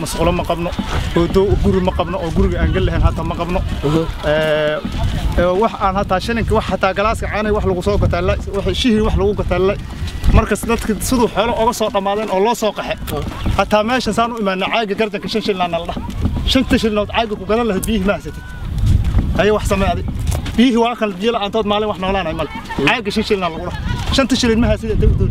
مسخولة ما قبنا، وجور ما قبنا، وجور أنجله هذا ما قبنا. وح هذا شنك وح تاجلاس عنا وح لقصوق تلا وح شهر وح لقوق تلا مركز نتك صدق حلو أو صوت مالين الله صاقح. حتى ماشي صاروا إما نعاج قردك شنش لنا الله شنتش لنا عاجك وقال له بيه ما زيت. أي وح سمع بيه وآخر الجيل عن طاد مالين وحنا ولا نعمل عاج شنش لنا الله شنتش لنا ما زيت دول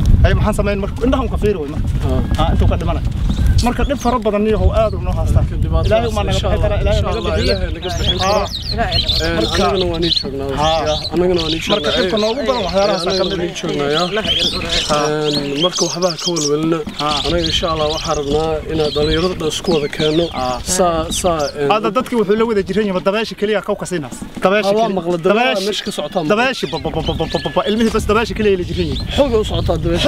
أي محن سماه مركز إنها وخفيه وين ها أنتوا قدمنا مركز نبف ربنا نيه هو قادر ونوها استاك لا يوم أنا بحكي ترى لا يوم أنا بديه ها أنا جنوا نيشنا ها أنا جنوا نيشنا مركز نبف نوقف بنا وحيارا استاك نيشنا يا مركز وحبه كول ولنا أنا إن شاء الله وحربنا إن هذا يرد السكواد كانوا سا هذا دتك وحلو إذا جريني ما تبايش كليه كوكا سيناس تبايش تبايش مش كسعطان تبايش ب ب ب ب ب ب إلمي بس تبايش كليه اللي جريني حوج وسعطان تبايش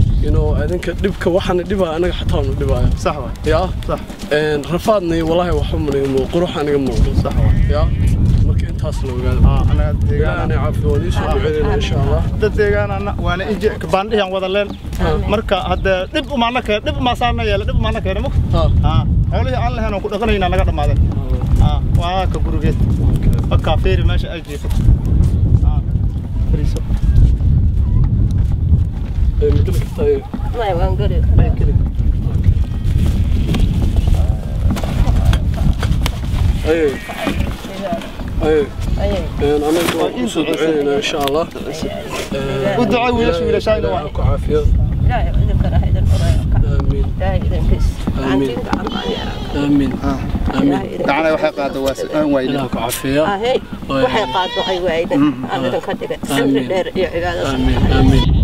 ينو أذن كدبك وحنا دبا أنا حطام دبا صح يا صح إن رفضني والله وحمني إنه قروحني الموضوع صح يا مرك أنت أصله قال أنا ديجان عفوني شو بعدين إن شاء الله ديجان أنا وأنا إجي كبان يعني وذا الليل مرك هذا دب معنا كدب مع سامي يلا دب معنا كده مك أولي على هنا كده كنا هنا نقدر معنا وكبروجيت الكافير ماشي أجي فريسو مدلك طيب لا وين قريب كذا أيه أيه أنا أقول صدقينا إن شاء الله ودعاء ولا شيء ولا شيء لا عافية لا إنك راح إذا القرآن آمين لا إذا كيس آمين آمين آمين تعالى وحقا دواس ويلي عافية وحقا دعاء وعيدا أنا تنخدم آمين آمين